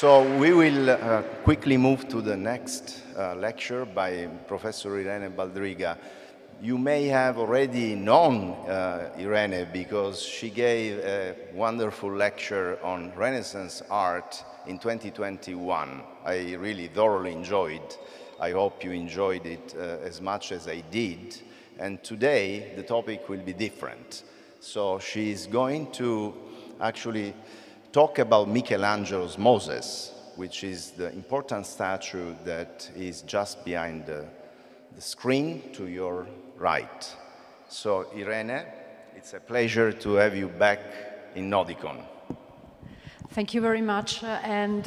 So we will quickly move to the next lecture by Professor Irene Baldriga. You may have already known Irene because she gave a wonderful lecture on Renaissance art in 2021. I really thoroughly enjoyed it. I hope you enjoyed it as much as I did. And today the topic will be different. So she's going to actually talk about Michelangelo's Moses, which is the important statue that is just behind the screen to your right. So Irene, it's a pleasure to have you back in Nodicon. Thank you very much, and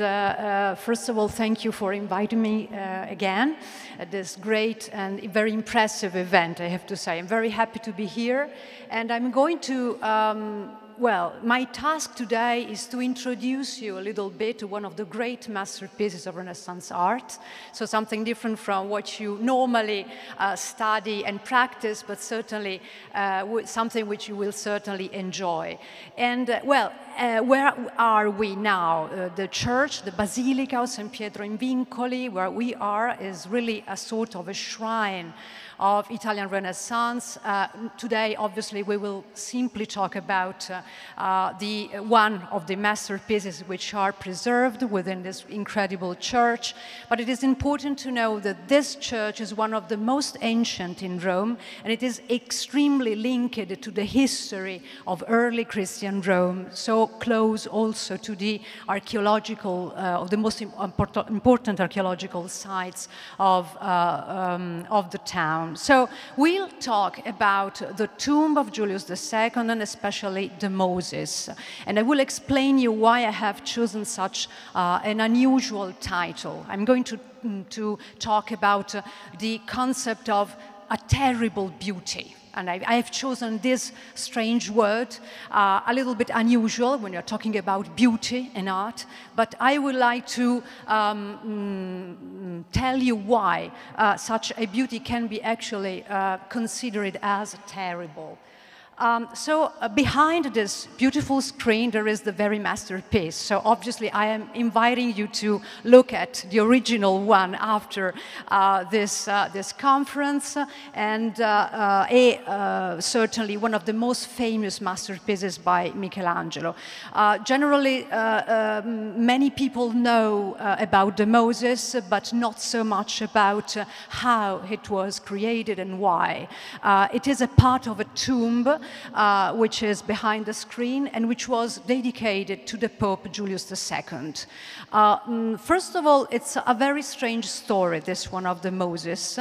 first of all, thank you for inviting me again at this great and very impressive event, I have to say. I'm very happy to be here, and I'm going to, well, my task today is to introduce you a little bit to one of the great masterpieces of Renaissance art, so something different from what you normally study and practice, but certainly something which you will certainly enjoy. And, well, where are we now? The church, the Basilica of St. Pietro in Vincoli, where we are, is really a sort of a shrine of Italian Renaissance. Today, obviously, we will simply talk about one of the masterpieces which are preserved within this incredible church. But it is important to know that this church is one of the most ancient in Rome, and it is extremely linked to the history of early Christian Rome, so close also to the archaeological, the most important archaeological sites of the town. So we'll talk about the tomb of Julius II and especially the Moses. And I will explain you why I have chosen such an unusual title. I'm going to talk about the concept of a terrible beauty. And I have chosen this strange word, a little bit unusual when you're talking about beauty and art, but I would like to tell you why such a beauty can be actually considered as terrible. Behind this beautiful screen, there is the very masterpiece. So obviously, I am inviting you to look at the original one after this conference. And certainly one of the most famous masterpieces by Michelangelo. Generally, many people know about the Moses, but not so much about how it was created and why. It is a part of a tomb, which is behind the screen and which was dedicated to the Pope Julius II. First of all, it's a very strange story, this one of the Moses,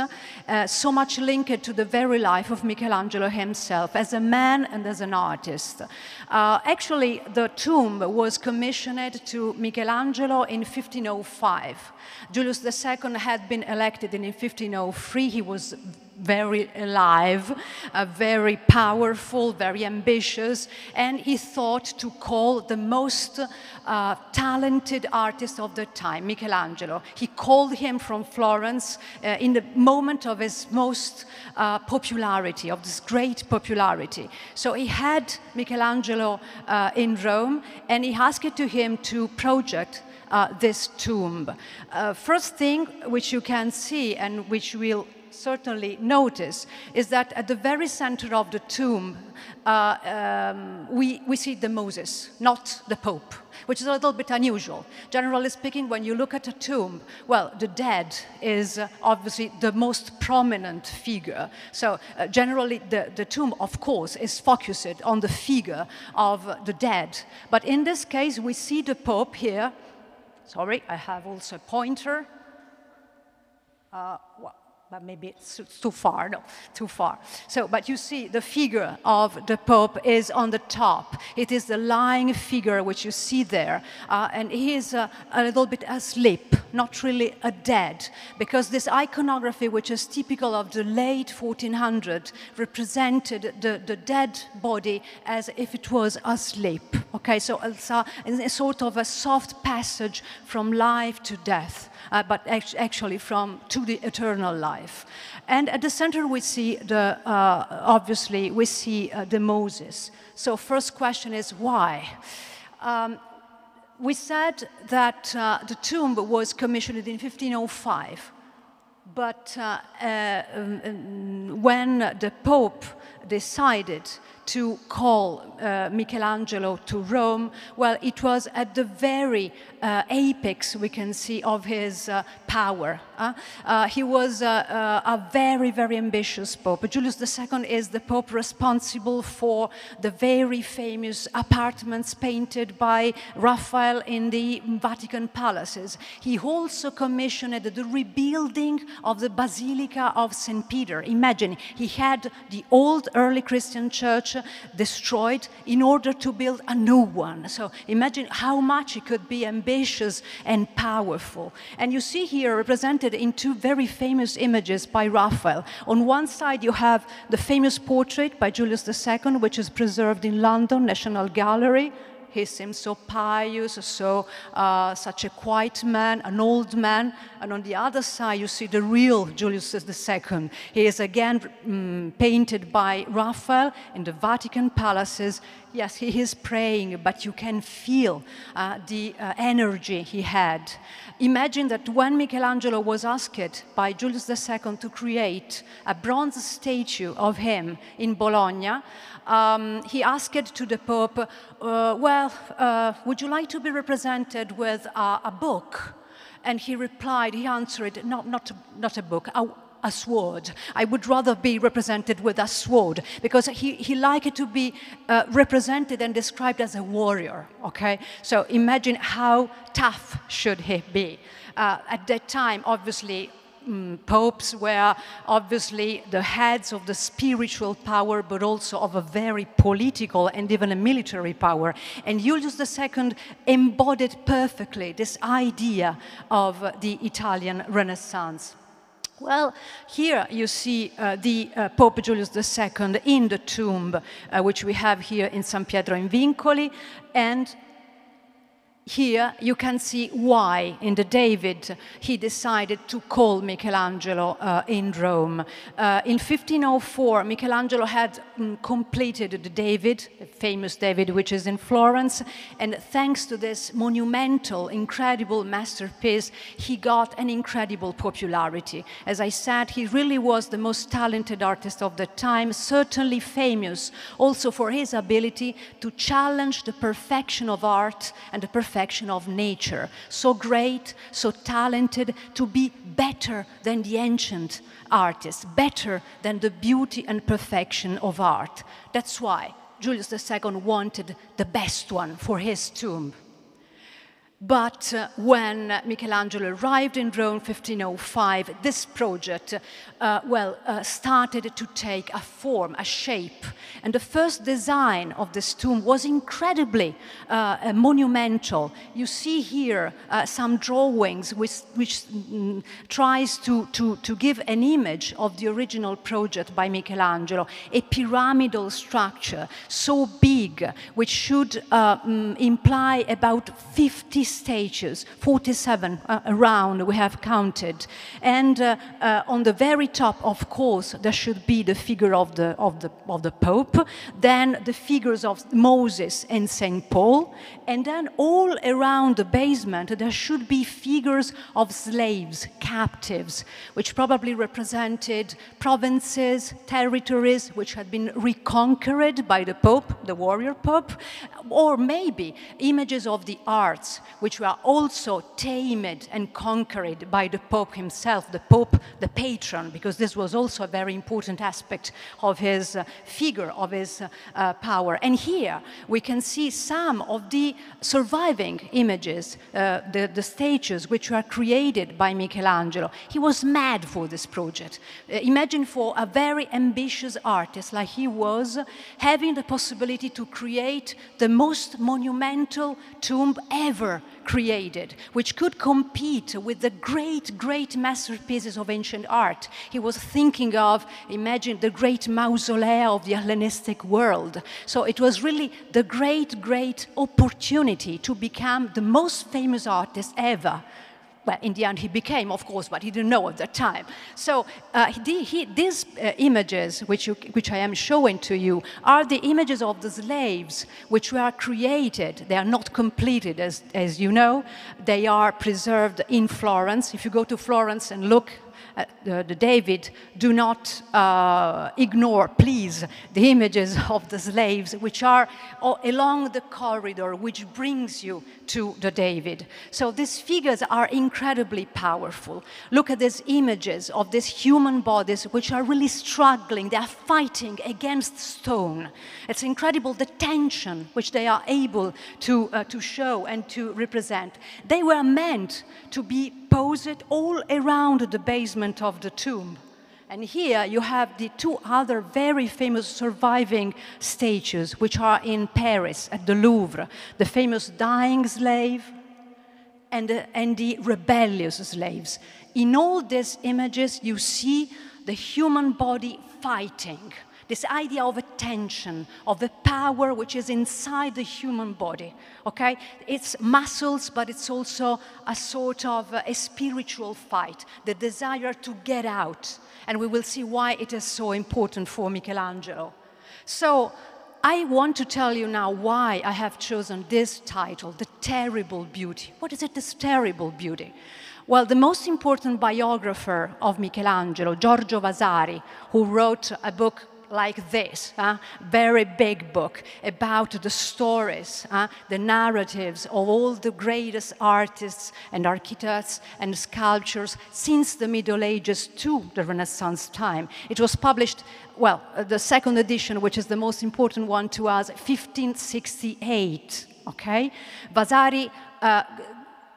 so much linked to the very life of Michelangelo himself as a man and as an artist. Actually, the tomb was commissioned to Michelangelo in 1505. Julius II had been elected in 1503. He was very alive, very powerful, very ambitious, and he thought to call the most talented artist of the time, Michelangelo. He called him from Florence in the moment of his most popularity, of this great popularity. So he had Michelangelo in Rome, and he asked to him to project this tomb. First thing which you can see and which will certainly notice is that at the very center of the tomb we see the Moses, not the Pope, which is a little bit unusual. Generally speaking, when you look at a tomb, well, the dead is obviously the most prominent figure. So generally the tomb, of course, is focused on the figure of the dead. But in this case, we see the Pope here. Sorry, I have also a pointer. But maybe it's too far, no, too far. So, but you see the figure of the Pope is on the top. It is the lying figure which you see there. And he is a little bit asleep, not really a dead, because this iconography, which is typical of the late 1400s, represented the dead body as if it was asleep. Okay, so it's a sort of a soft passage from life to death. But actually to the eternal life. And at the center we see, obviously, we see the Moses. So first question is why? We said that the tomb was commissioned in 1505, but when the Pope decided to call Michelangelo to Rome, well, it was at the very apex, we can see, of his power. He was a very, very ambitious Pope. Julius II is the Pope responsible for the very famous apartments painted by Raphael in the Vatican palaces. He also commissioned the rebuilding of the Basilica of St. Peter. Imagine, he had the old early Christian church destroyed in order to build a new one. So imagine how much it could be ambitious and powerful. And you see here represented in two very famous images by Raphael. On one side you have the famous portrait by Julius II, which is preserved in London National Gallery. He seems so pious, so such a quiet man, an old man. And on the other side, you see the real Julius II. He is again painted by Raphael in the Vatican palaces. Yes, he is praying, but you can feel the energy he had. Imagine that when Michelangelo was asked by Julius II to create a bronze statue of him in Bologna, he asked to the Pope, would you like to be represented with a book? And he replied, he answered, not a book, a sword. I would rather be represented with a sword, because he liked to be represented and described as a warrior, okay? So imagine how tough should he be. At that time, obviously, popes were obviously the heads of the spiritual power, but also of a very political and even a military power. And Julius II embodied perfectly this idea of the Italian Renaissance. Well, here you see the Pope Julius II in the tomb, which we have here in San Pietro in Vincoli, and here you can see why, in the David, he decided to call Michelangelo in Rome. In 1504, Michelangelo had completed the David, the famous David, which is in Florence, and thanks to this monumental, incredible masterpiece, he got an incredible popularity. As I said, he really was the most talented artist of the time, certainly famous also for his ability to challenge the perfection of art and the perfection of nature, so great, so talented, to be better than the ancient artists, better than the beauty and perfection of art. That's why Julius II wanted the best one for his tomb. But when Michelangelo arrived in Rome, 1505, this project, started to take a form, a shape. And the first design of this tomb was incredibly monumental. You see here some drawings which tries to give an image of the original project by Michelangelo, a pyramidal structure so big, which should imply about 50 statues, 47 around we have counted, and on the very top, of course, there should be the figure of the Pope, then the figures of Moses and Saint Paul, and then all around the basement there should be figures of slaves, captives, which probably represented provinces, territories which had been reconquered by the Pope, the warrior Pope, or maybe images of the arts, which were also tamed and conquered by the Pope himself, the Pope, the patron, because this was also a very important aspect of his figure, of his power. And here we can see some of the surviving images, the statues which were created by Michelangelo. He was mad for this project. Imagine, for a very ambitious artist like he was, having the possibility to create the most monumental tomb ever created, which could compete with the great masterpieces of ancient art. He was thinking of, imagine, the great mausolea of the Hellenistic world. So it was really the great opportunity to become the most famous artist ever. Well, in the end, he became, of course, but he didn't know at that time. So these images, which I am showing to you, are the images of the slaves, which were created. They are not completed, as you know. They are preserved in Florence. If you go to Florence and look at the David, do not ignore, please, the images of the slaves, which are along the corridor, which brings you to the David. So these figures are incredibly powerful. Look at these images of these human bodies, which are really struggling. They are fighting against stone. It's incredible, the tension which they are able to show and to represent. They were meant to be posed all around the basement of the tomb. And here you have the two other very famous surviving statues, which are in Paris at the Louvre, the famous dying slave and the rebellious slaves. In all these images, you see the human body fighting, this idea of a tension, of the power which is inside the human body, okay? It's muscles, but it's also a sort of a spiritual fight, the desire to get out. And we will see why it is so important for Michelangelo. So I want to tell you now why I have chosen this title, The Terrible Beauty. What is it, this terrible beauty? Well, the most important biographer of Michelangelo, Giorgio Vasari, who wrote a book like this, very big book about the stories, the narratives of all the greatest artists and architects and sculptors since the Middle Ages to the Renaissance time. It was published, well, the second edition, which is the most important one to us, 1568, okay? Vasari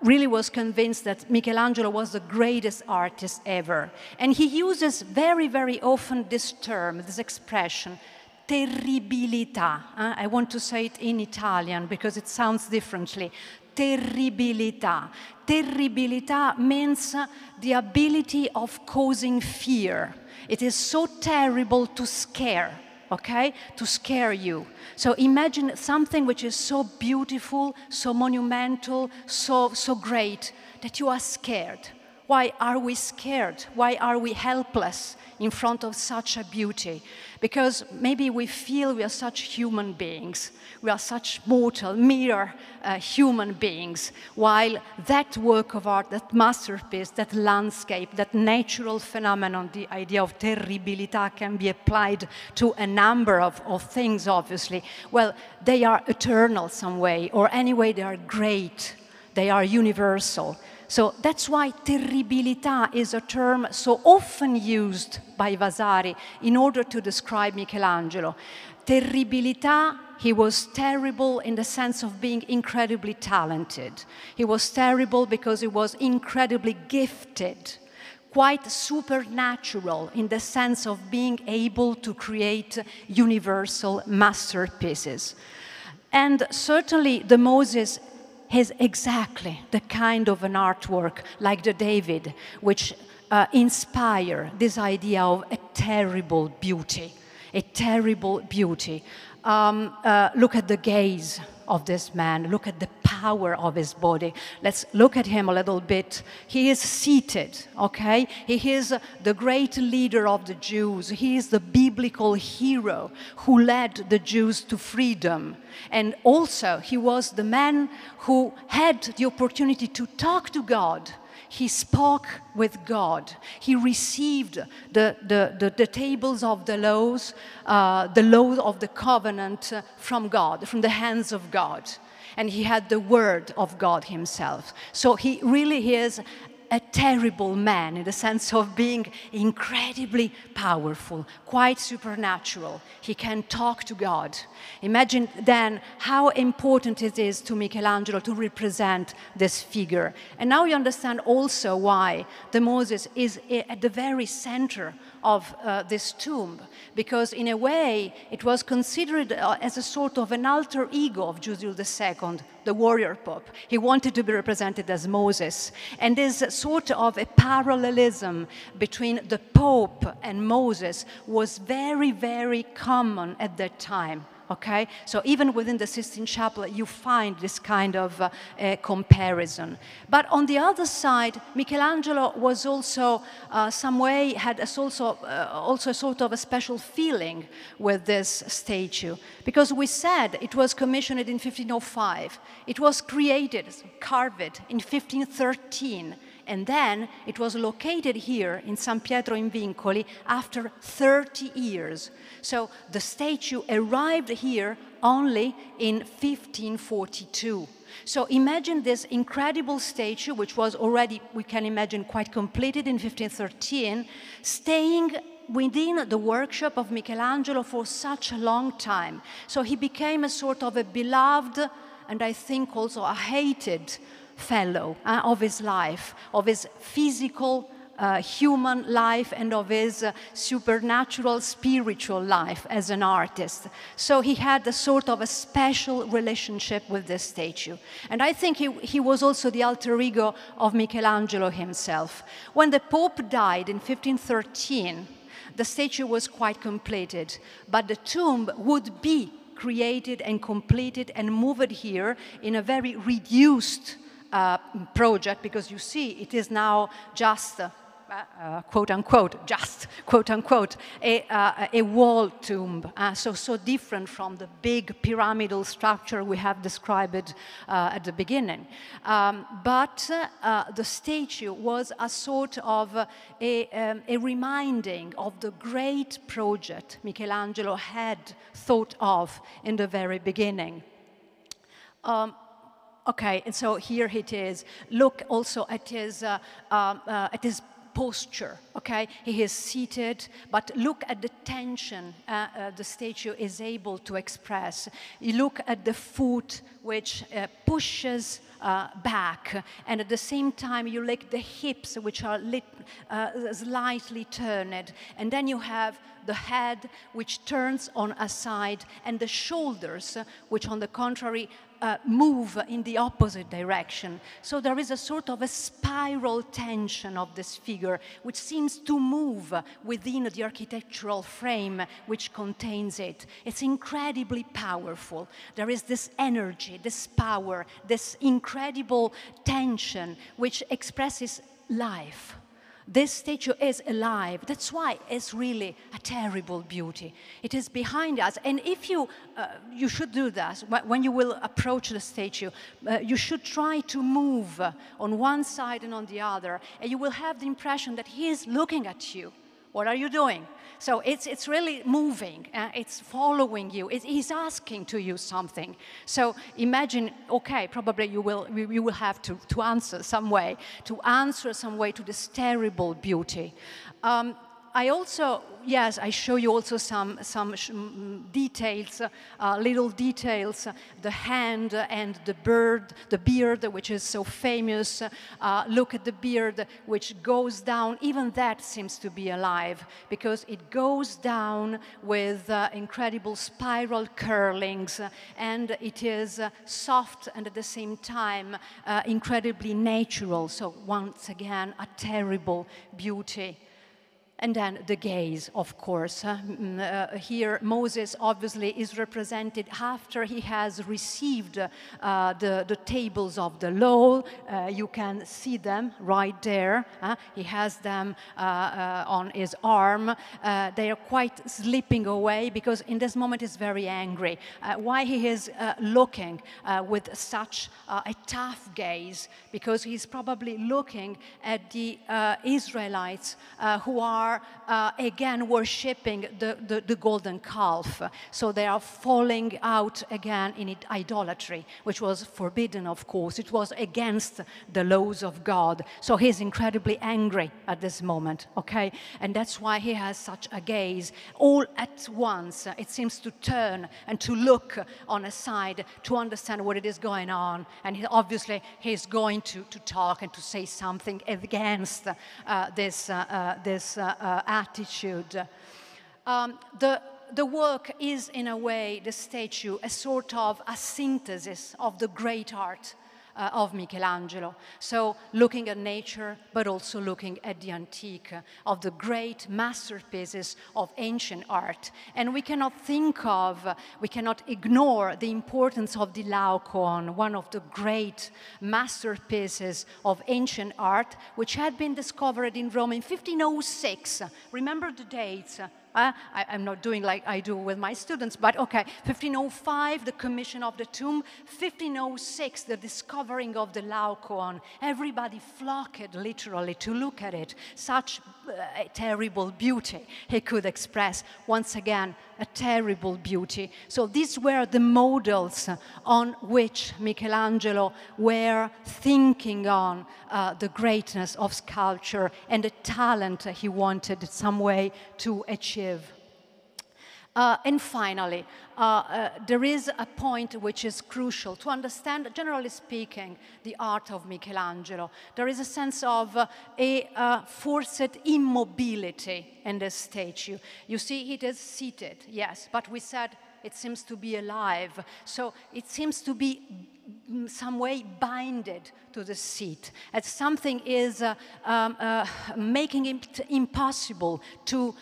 really was convinced that Michelangelo was the greatest artist ever. And he uses very, very often this term, this expression, terribilità. I want to say it in Italian because it sounds differently. Terribilità. Terribilità means the ability of causing fear. It is so terrible to scare. Okay, to scare you. So imagine something which is so beautiful, so monumental, so great, that you are scared. Why are we scared? Why are we helpless in front of such a beauty? Because maybe we feel we are such human beings. We are such mortal, mere human beings. While that work of art, that masterpiece, that landscape, that natural phenomenon, the idea of terribilità can be applied to a number of things, obviously. Well, they are eternal some way, or anyway, they are great. They are universal. So that's why terribilità is a term so often used by Vasari in order to describe Michelangelo. Terribilità, he was terrible in the sense of being incredibly talented. He was terrible because he was incredibly gifted, quite supernatural in the sense of being able to create universal masterpieces. And certainly the Moses is exactly the kind of an artwork like the David, which inspire this idea of a terrible beauty, a terrible beauty. Look at the gaze of this man, look at the power of his body. Let's look at him a little bit. He is seated, okay? He is the great leader of the Jews. He is the biblical hero who led the Jews to freedom. And also, he was the man who had the opportunity to talk to God. He spoke with God. He received the tables of the law of the covenant from God, from the hands of God. And he had the word of God himself. So he really is a terrible man in the sense of being incredibly powerful, quite supernatural. He can talk to God. Imagine then how important it is to Michelangelo to represent this figure. And now you understand also why the Moses is at the very center of this tomb, because in a way it was considered as a sort of an alter ego of Julius II, the warrior pope. He wanted to be represented as Moses. And this sort of a parallelism between the pope and Moses was very, very common at that time. okay? So even within the Sistine Chapel, you find this kind of comparison. But on the other side, Michelangelo was also, some way, had also sort of a special feeling with this statue, because we said it was commissioned in 1505. It was created, carved in 1513, and then it was located here in San Pietro in Vincoli after 30 years. So the statue arrived here only in 1542. So imagine this incredible statue, which was already, we can imagine, quite completed in 1513, staying within the workshop of Michelangelo for such a long time. So he became a sort of a beloved, and I think also a hated, fellow of his life, of his physical human life, and of his supernatural spiritual life as an artist. So he had a sort of a special relationship with this statue. And I think he was also the alter ego of Michelangelo himself. When the Pope died in 1513, the statue was quite completed, but the tomb would be created and completed and moved here in a very reduced project, because you see it is now just quote-unquote, just quote-unquote, a wall tomb, so different from the big pyramidal structure we have described at the beginning. But the statue was a sort of a reminding of the great project Michelangelo had thought of in the very beginning. Okay, and so here it is. Look also at his posture, okay? He is seated, but look at the tension the statue is able to express. You look at the foot, which pushes back, and at the same time you look at the hips, which are slightly turned, and then you have the head, which turns on a side, and the shoulders, which on the contrary, move in the opposite direction. So there is a sort of a spiral tension of this figure, which seems to move within the architectural frame which contains it. It's incredibly powerful. There is this energy, this power, this incredible tension which expresses life. This statue is alive. That's why it's really a terrible beauty. It is behind us. And if you, you should do that, when you will approach the statue, you should try to move on one side and on the other, and you will have the impression that he is looking at you. What are you doing? So it's really moving, it's following you, he's asking to you something. So imagine, okay, probably you will have to answer some way, to this terrible beauty. I also, yes, I show you also some details, little details, the hand and the bird, the beard, which is so famous. Look at the beard, which goes down. Even that seems to be alive, because it goes down with incredible spiral curlings, and it is soft and at the same time incredibly natural. So once again, a terrible beauty. And then the gaze, of course. Here, Moses obviously is represented after he has received the tables of the law. You can see them right there. He has them on his arm. They are quite slipping away, because in this moment he's very angry. Why he is looking with such a tough gaze? Because he's probably looking at the Israelites who are again worshipping the golden calf. So they are falling out again in idolatry, which was forbidden, of course. It was against the laws of God. So he's incredibly angry at this moment, okay? And that's why he has such a gaze. All at once, it seems to turn and to look on a side to understand what it is going on. And he, obviously, he's going to talk and to say something against this attitude. The work is, in a way, the statue, a sort of a synthesis of the great art of Michelangelo. So looking at nature, but also looking at the antique, of the great masterpieces of ancient art. And we cannot think of, we cannot ignore the importance of the Laocoön, one of the great masterpieces of ancient art, which had been discovered in Rome in 1506. Remember the dates. I'm not doing like I do with my students, but okay, 1505, the commission of the tomb, 1506, the discovering of the Laocoön. Everybody flocked literally to look at it. Such a terrible beauty he could express. Once again, a terrible beauty. So these were the models on which Michelangelo were thinking on the greatness of sculpture and the talent he wanted in some way to achieve. And finally, there is a point which is crucial to understand, generally speaking, the art of Michelangelo. There is a sense of a forced immobility in the statue. You see, it is seated, yes, but we said it seems to be alive. So it seems to be in some way binded to the seat, as something is making it impossible to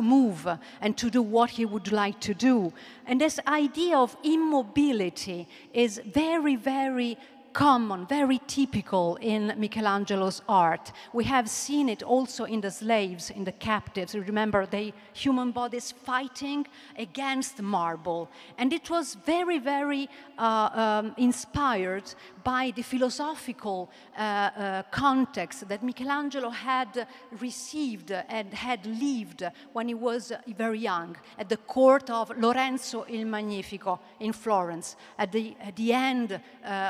move and to do what he would like to do. And this idea of immobility is very, very common, very typical in Michelangelo's art. We have seen it also in the slaves, in the captives. Remember, the human bodies fighting against marble. And it was very, very inspired by the philosophical context that Michelangelo had received and had lived when he was very young at the court of Lorenzo il Magnifico in Florence at the end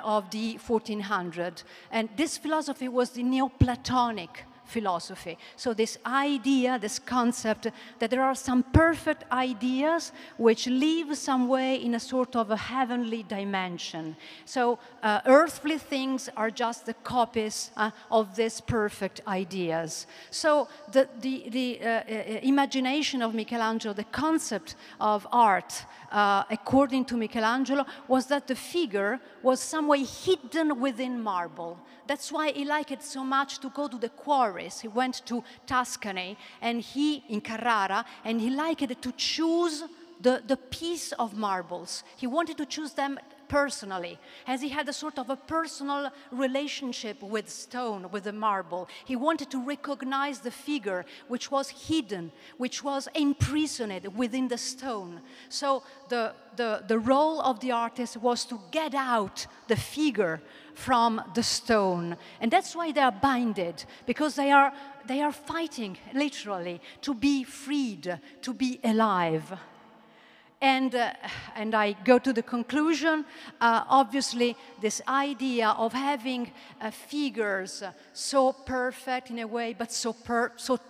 of the 1400s. And this philosophy was the Neoplatonic philosophy. So this idea, this concept that there are some perfect ideas which live some way in a sort of a heavenly dimension. So earthly things are just the copies of these perfect ideas. So the imagination of Michelangelo, the concept of art, according to Michelangelo, was that the figure was some way hidden within marble. That's why he liked it so much to go to the quarries. He went to Tuscany and he, in Carrara, and he liked to choose the piece of marbles. He wanted to choose them personally, as he had a sort of a personal relationship with stone, with the marble. He wanted to recognize the figure which was hidden, which was imprisoned within the stone. So the role of the artist was to get out the figure from the stone. And that's why they are binded, because they are fighting, literally, to be freed, to be alive. And I go to the conclusion, obviously, this idea of having figures so perfect in a way, but so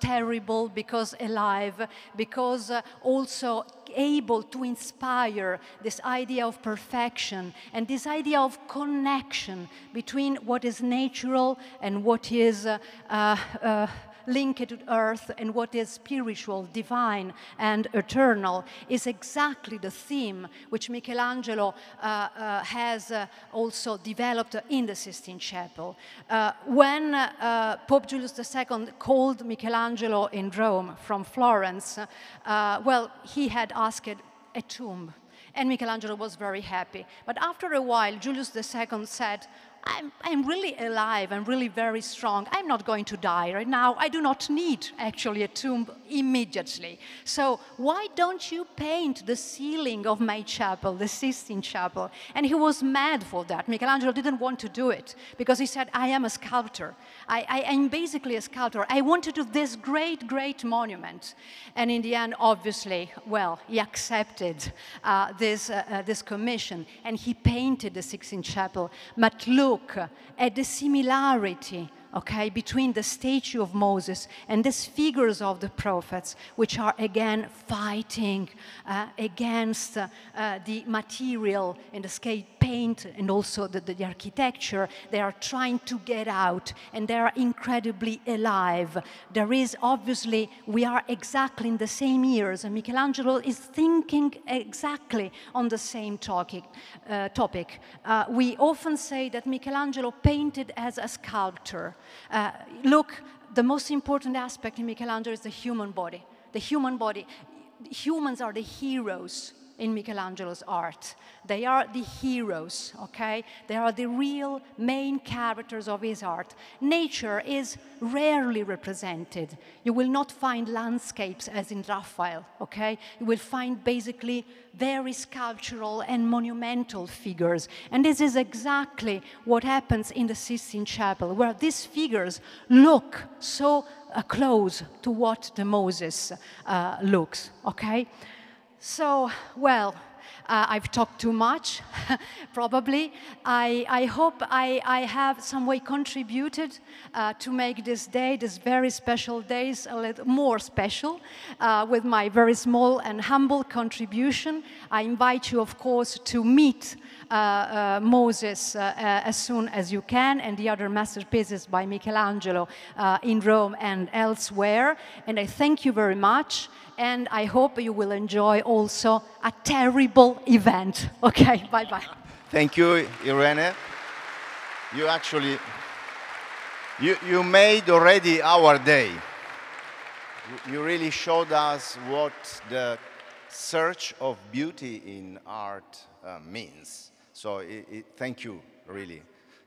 terrible because alive, because also able to inspire this idea of perfection and this idea of connection between what is natural and what is linked to earth and what is spiritual, divine, and eternal, is exactly the theme which Michelangelo has also developed in the Sistine Chapel. When Pope Julius II called Michelangelo in Rome from Florence, well, he had asked a tomb, and Michelangelo was very happy. But after a while, Julius II said, I'm really alive, I'm really very strong, I'm not going to die right now, I do not need actually a tomb immediately. So why don't you paint the ceiling of my chapel, the Sistine Chapel? And he was mad for that. Michelangelo didn't want to do it, because he said, I am a sculptor, I'm basically a sculptor, I want to do this great, great monument. And in the end, obviously, well, he accepted this commission, and he painted the Sistine Chapel. But look at the similarity, okay, between the statue of Moses and these figures of the prophets, which are again fighting against the material, in this case, paint and also the architecture, they are trying to get out, and they are incredibly alive. There is obviously, we are exactly in the same years, and Michelangelo is thinking exactly on the same topic. We often say that Michelangelo painted as a sculptor. Look, the most important aspect in Michelangelo is the human body. The human body. Humans are the heroes in Michelangelo's art. They are the heroes, okay? They are the real main characters of his art. Nature is rarely represented. You will not find landscapes as in Raphael, okay? You will find basically very sculptural and monumental figures. And this is exactly what happens in the Sistine Chapel, where these figures look so close to what the Moses looks, okay? So, well, I've talked too much, probably. I hope I have some way contributed to make this day, this very special day, a little more special with my very small and humble contribution. I invite you, of course, to meet Moses as soon as you can, and the other masterpieces by Michelangelo in Rome and elsewhere. And I thank you very much, and I hope you will enjoy also a terrible event. Okay, bye-bye. Thank you, Irene. You actually, you made already our day. You really showed us what the search of beauty in art means. So thank you, really.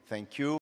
Thank you.